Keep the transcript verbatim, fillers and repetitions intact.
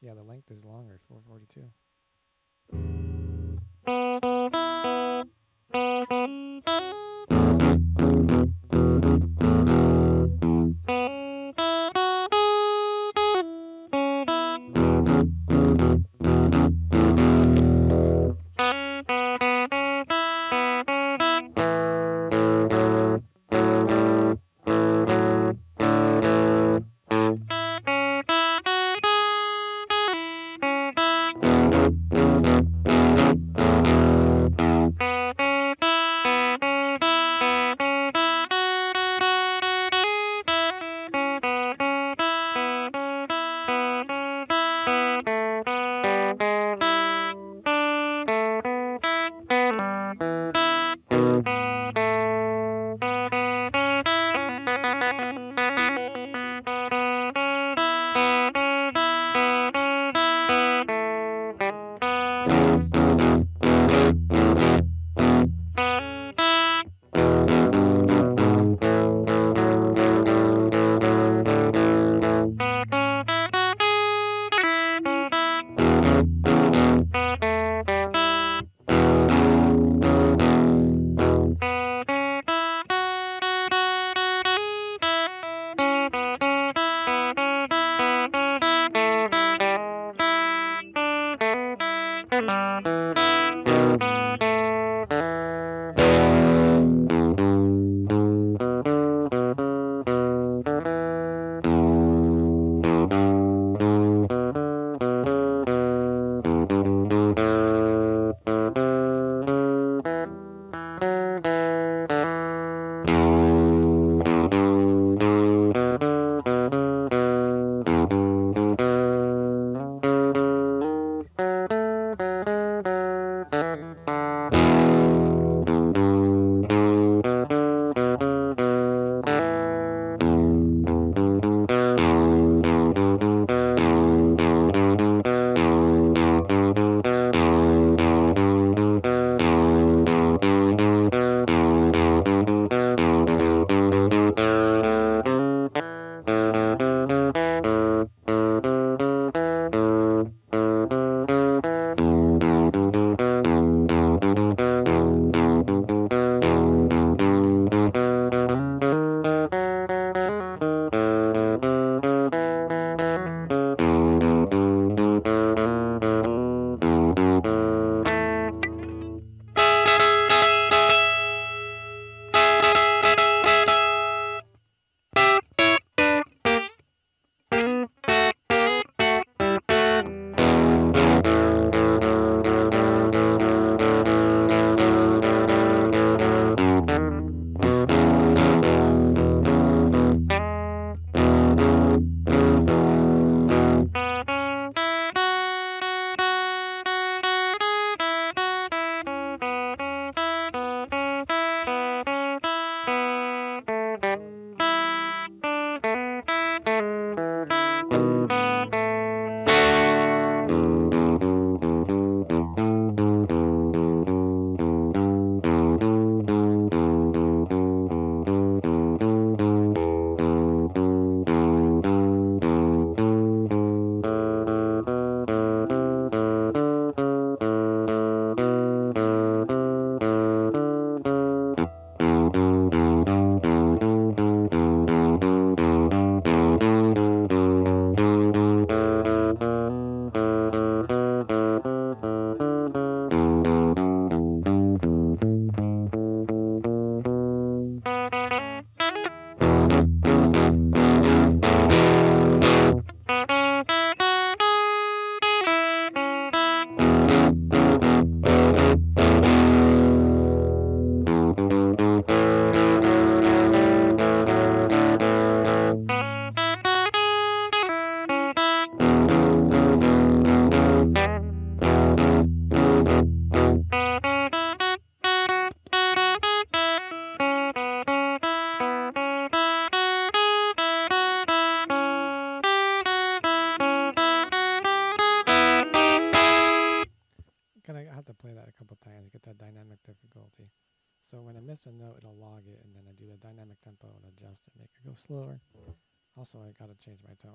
Yeah, the length is longer, four forty-two. A note, it'll log it, and then I do a dynamic tempo and adjust it, make it go slower. Also, I gotta change my tone.